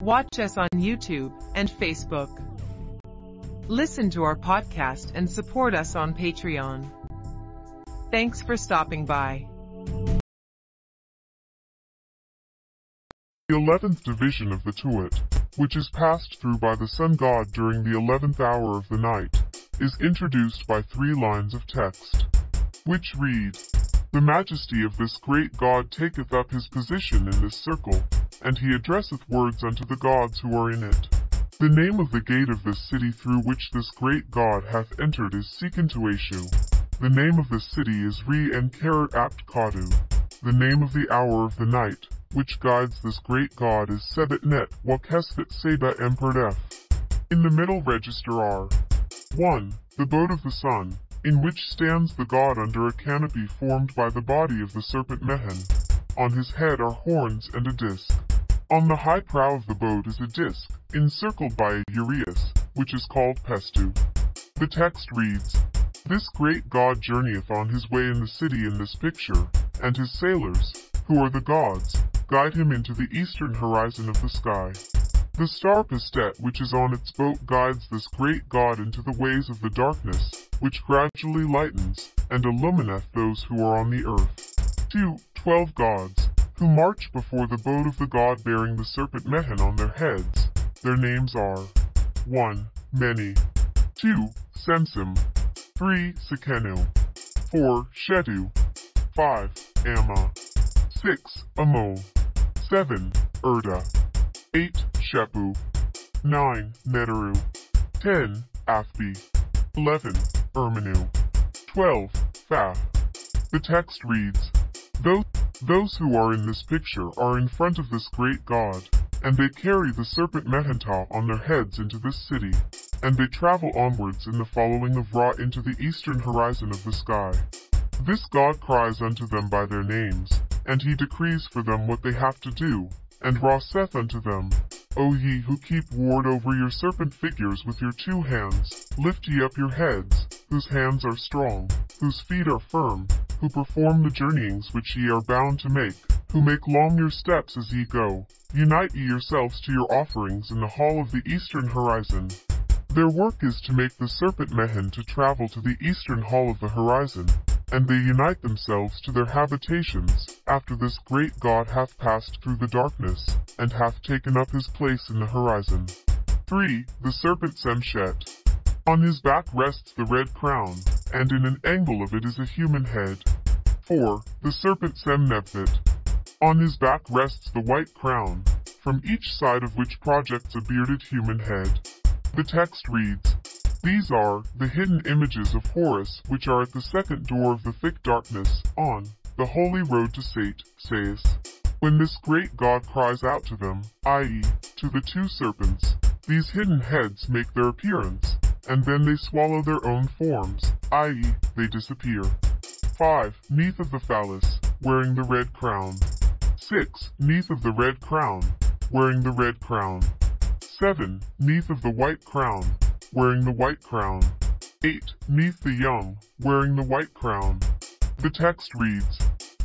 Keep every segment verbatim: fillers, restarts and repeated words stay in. Watch us on YouTube and Facebook. Listen to our podcast and support us on Patreon. Thanks for stopping by. The eleventh division of the Tuat, which is passed through by the sun god during the eleventh hour of the night, is introduced by three lines of text, which read, "The majesty of this great god taketh up his position in this circle, and he addresseth words unto the gods who are in it. The name of the gate of this city through which this great god hath entered is Sekentueshu. The name of this city is Re and Karat Apt Kadu. The name of the hour of the night, which guides this great god is Sebetnet Wakesvet Seda Emperdef." In the middle register are one The Boat of the Sun, in which stands the god under a canopy formed by the body of the serpent Mehen. On his head are horns and a disc. On the high prow of the boat is a disc, encircled by a uraeus, which is called Pestu. The text reads, "This great god journeyeth on his way in the city in this picture, and his sailors, who are the gods, guide him into the eastern horizon of the sky. The star Pistet which is on its boat guides this great god into the ways of the darkness, which gradually lightens, and illumineth those who are on the earth." two Twelve gods, who march before the boat of the god bearing the serpent Mehen on their heads. Their names are one Meni, two Sensim, three Sekenu, four Shedu, five Amma, six Amol, seven Erda, eight Shepu, nine Neteru, ten Aspi, eleven Erminu, twelve Fa. The text reads, Those, those who are in this picture are in front of this great god, and they carry the serpent Mehentah on their heads into this city, and they travel onwards in the following of Ra into the eastern horizon of the sky. This god cries unto them by their names, and he decrees for them what they have to do, and Ra saith unto them, "O ye who keep ward over your serpent figures with your two hands, lift ye up your heads, whose hands are strong, whose feet are firm, who perform the journeyings which ye are bound to make, who make long your steps as ye go, unite ye yourselves to your offerings in the hall of the eastern horizon." Their work is to make the serpent Mehen to travel to the eastern hall of the horizon, and they unite themselves to their habitations, after this great god hath passed through the darkness, and hath taken up his place in the horizon. three The serpent Semchet. On his back rests the red crown, and in an angle of it is a human head. four The serpent Sem-Nephid. On his back rests the white crown, from each side of which projects a bearded human head. The text reads, "These are the hidden images of Horus which are at the second door of the thick darkness, on the holy road to Saite, Sais." When this great god cries out to them, that is, to the two serpents, these hidden heads make their appearance, and then they swallow their own forms, that is, they disappear. five Neath of the Phallus, wearing the red crown. six Neath of the red crown, wearing the red crown. seven Neath of the white crown, wearing the white crown. eight Neath the young, wearing the white crown. The text reads,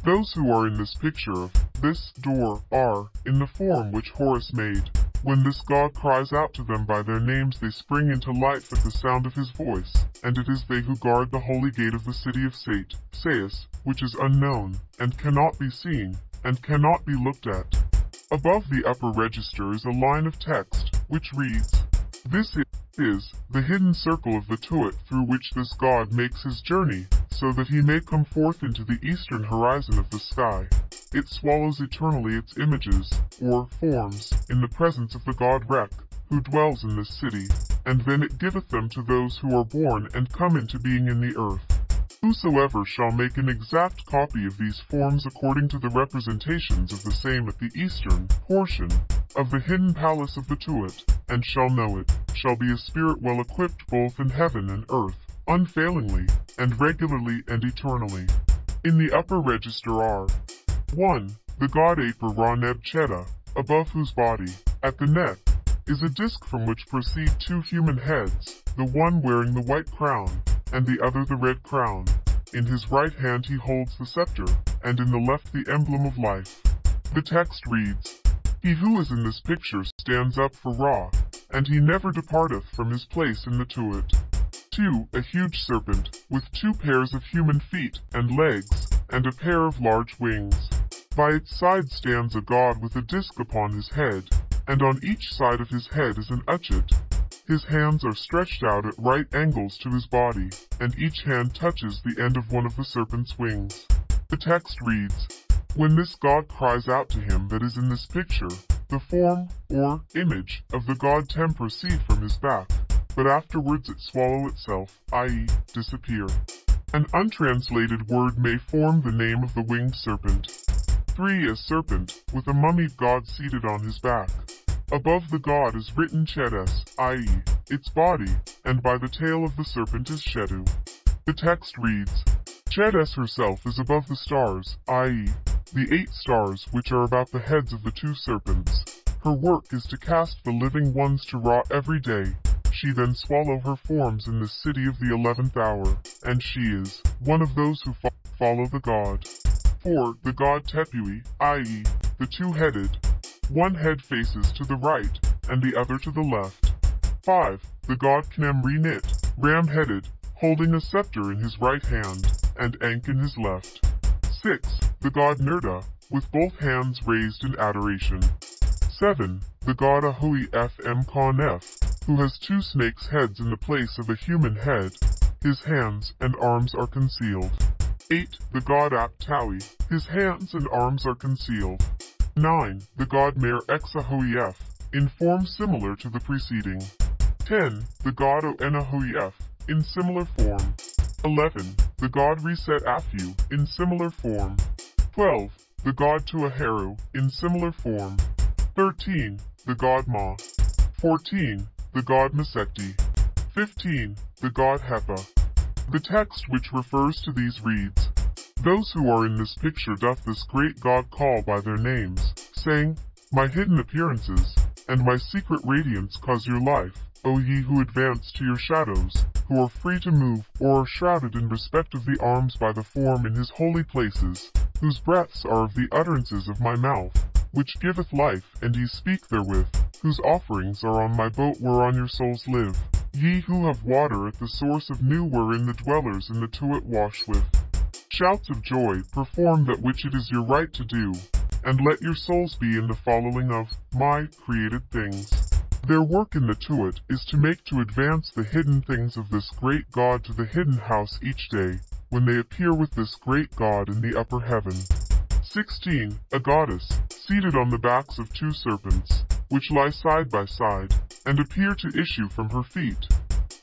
"Those who are in this picture of this door are in the form which Horus made. When this god cries out to them by their names they spring into life at the sound of his voice, and it is they who guard the holy gate of the city of Saite, Sais, which is unknown, and cannot be seen, and cannot be looked at." Above the upper register is a line of text, which reads, "This is the hidden circle of the Tuat through which this god makes his journey, so that he may come forth into the eastern horizon of the sky. It swallows eternally its images, or forms, in the presence of the god Rek, who dwells in this city, and then it giveth them to those who are born and come into being in the earth. Whosoever shall make an exact copy of these forms according to the representations of the same at the eastern portion of the hidden palace of the Tuat, and shall know it, shall be a spirit well equipped both in heaven and earth, unfailingly, and regularly and eternally." In the upper register are one The god Aper Raneb Cheta, above whose body, at the neck, is a disc from which proceed two human heads, the one wearing the white crown, and the other the red crown. In his right hand he holds the scepter, and in the left the emblem of life. The text reads, He who is in this picture stands up for Ra, and he never departeth from his place in the Tuat. two. A huge serpent, with two pairs of human feet and legs, and a pair of large wings. By its side stands a god with a disc upon his head, and on each side of his head is an uchet. His hands are stretched out at right angles to his body, and each hand touches the end of one of the serpent's wings. The text reads, "When this god cries out to him that is in this picture, the form, or image, of the god Tem proceed from his back, but afterwards it swallow itself, that is, disappear." An untranslated word may form the name of the winged serpent. three. A serpent, with a mummied god seated on his back. Above the god is written Chedes, that is, its body, and by the tail of the serpent is Shedu. The text reads, "Chedes herself is above the stars, that is, the eight stars which are about the heads of the two serpents. Her work is to cast the living ones to Ra every day. She then swallow her forms in the city of the eleventh hour, and she is one of those who fo follow the god." four. The god Tepui, that is, the two-headed. One head faces to the right, and the other to the left. five. The god Knem Rinit, ram-headed, holding a scepter in his right hand, and Ankh in his left. six. The god Nerda, with both hands raised in adoration. seven. The god Ahoy F. M. Kahn F., who has two snakes' heads in the place of a human head. His hands and arms are concealed. eight. The god Ap Tawi, his hands and arms are concealed. nine. The god Mare Xahoy F., in form similar to the preceding. ten. The god Ahoy F., in similar form. eleven. The god Reset Afu, in similar form. twelve. The god Tuaheru, in similar form. thirteen. The god Ma. fourteen. The god Masekti. fifteen. The god Hepa. The text which refers to these reads, "Those who are in this picture doth this great god call by their names, saying, My hidden appearances, and my secret radiance cause your life, O ye who advance to your shadows, who are free to move, or are shrouded in respect of the arms by the form in his holy places, whose breaths are of the utterances of my mouth, which giveth life, and ye speak therewith, whose offerings are on my boat whereon your souls live, ye who have water at the source of new wherein the dwellers in the Tuat wash with. Shouts of joy, perform that which it is your right to do, and let your souls be in the following of my created things." Their work in the Tuat is to make to advance the hidden things of this great god to the hidden house each day, when they appear with this great god in the upper heaven. sixteen. A goddess, seated on the backs of two serpents, which lie side by side, and appear to issue from her feet.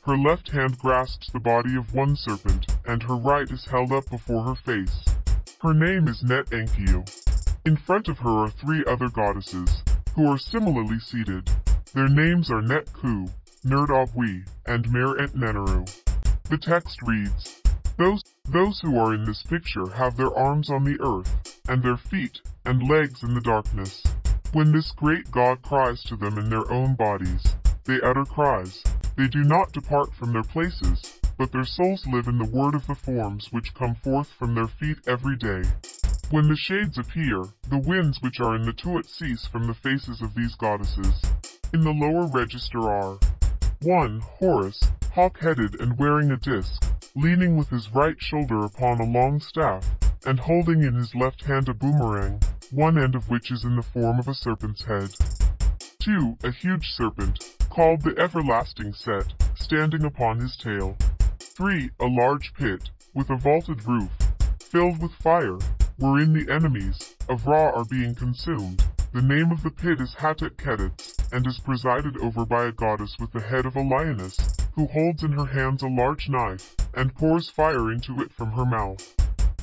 Her left hand grasps the body of one serpent, and her right is held up before her face. Her name is Neteru. In front of her are three other goddesses, who are similarly seated. Their names are Netku, Nerdabwi, and Neteru. The text reads, Those, those who are in this picture have their arms on the earth, and their feet and legs in the darkness. When this great god cries to them in their own bodies, they utter cries. They do not depart from their places, but their souls live in the word of the forms which come forth from their feet every day. When the shades appear, the winds which are in the Tuat cease from the faces of these goddesses. In the lower register are one. Horus, hawk-headed and wearing a disc, leaning with his right shoulder upon a long staff, and holding in his left hand a boomerang, one end of which is in the form of a serpent's head. two. A huge serpent, called the Everlasting Set, standing upon his tail. three. A large pit, with a vaulted roof, filled with fire, wherein the enemies of Ra are being consumed. The name of the pit is Hatet-Ketet, and is presided over by a goddess with the head of a lioness, who holds in her hands a large knife, and pours fire into it from her mouth.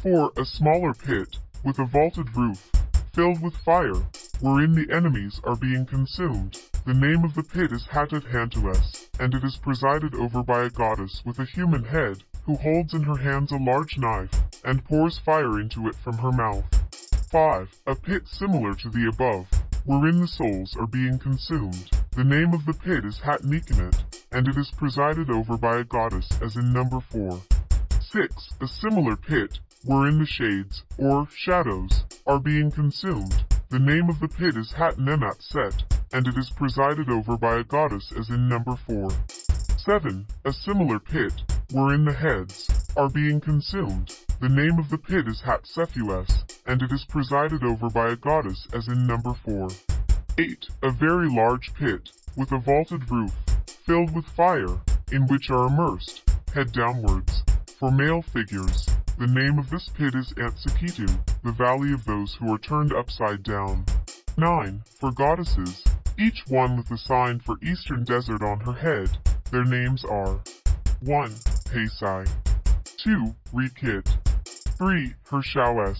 four. A smaller pit, with a vaulted roof, filled with fire, wherein the enemies are being consumed. The name of the pit is Hatet-Hantues, and it is presided over by a goddess with a human head, who holds in her hands a large knife, and pours fire into it from her mouth. five. A pit similar to the above, wherein the souls are being consumed. The name of the pit is Hatnikenet, and it is presided over by a goddess as in number four. six. A similar pit, wherein the shades, or shadows, are being consumed. The name of the pit is Hat Nemat Set, and it is presided over by a goddess as in number four. seven. A similar pit, wherein the heads are being consumed. The name of the pit is Hat Sephues, and it is presided over by a goddess as in number four. eight. A very large pit, with a vaulted roof, filled with fire, in which are immersed, head downwards, for male figures. The name of this pit is Antsekitu, the valley of those who are turned upside down. nine. For goddesses, each one with the sign for Eastern Desert on her head, their names are one. Pesai, two. Rekit, three. Her Shawes,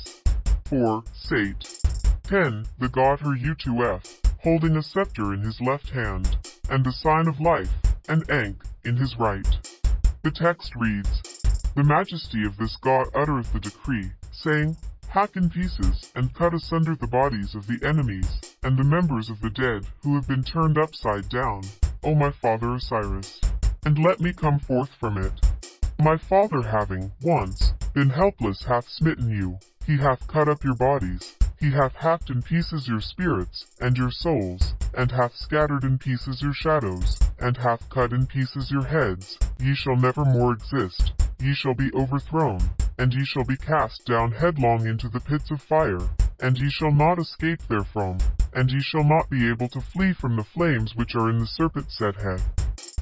four. Saite. ten. The god her U two F, holding a scepter in his left hand, and the sign of life, and Ankh, in his right. The text reads, "The majesty of this god uttereth the decree, saying, hack in pieces and cut asunder the bodies of the enemies, and the members of the dead who have been turned upside down, O my father Osiris, and let me come forth from it. My father having, once, been helpless hath smitten you, he hath cut up your bodies, he hath hacked in pieces your spirits, and your souls, and hath scattered in pieces your shadows, and hath cut in pieces your heads, ye shall never more exist. Ye shall be overthrown, and ye shall be cast down headlong into the pits of fire, and ye shall not escape therefrom, and ye shall not be able to flee from the flames which are in the serpent Sethet.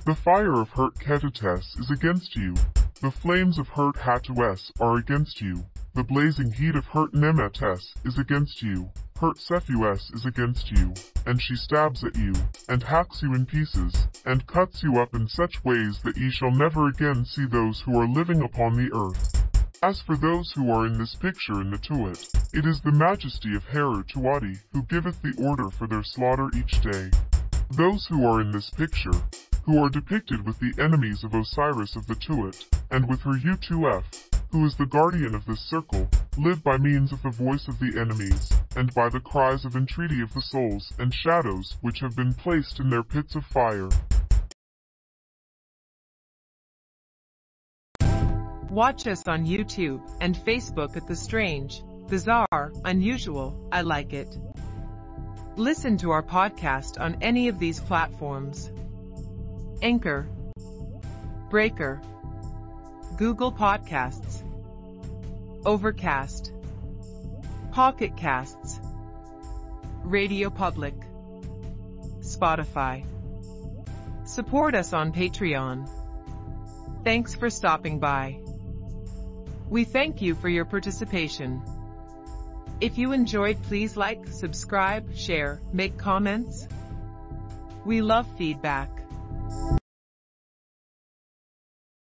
The fire of Hert Ketates is against you, the flames of Hert Hatues are against you, the blazing heat of Hert Nemetes is against you, Hert Sephues is against you, and she stabs at you, and hacks you in pieces, and cuts you up in such ways that ye shall never again see those who are living upon the earth. As for those who are in this picture in the Tuat, it is the majesty of Heru Tuati who giveth the order for their slaughter each day. Those who are in this picture, who are depicted with the enemies of Osiris of the Tuat, and with her U two F, who is the guardian of this circle, live by means of the voice of the enemies, and by the cries of entreaty of the souls and shadows which have been placed in their pits of fire." Watch us on YouTube and Facebook at The Strange, Bizarre, Unusual, I Like It. Listen to our podcast on any of these platforms. Anchor, Breaker, Google Podcasts, Overcast, Pocket Casts, Radio Public, Spotify. Support us on Patreon. Thanks for stopping by. We thank you for your participation. If you enjoyed, please like, subscribe, share, make comments. We love feedback.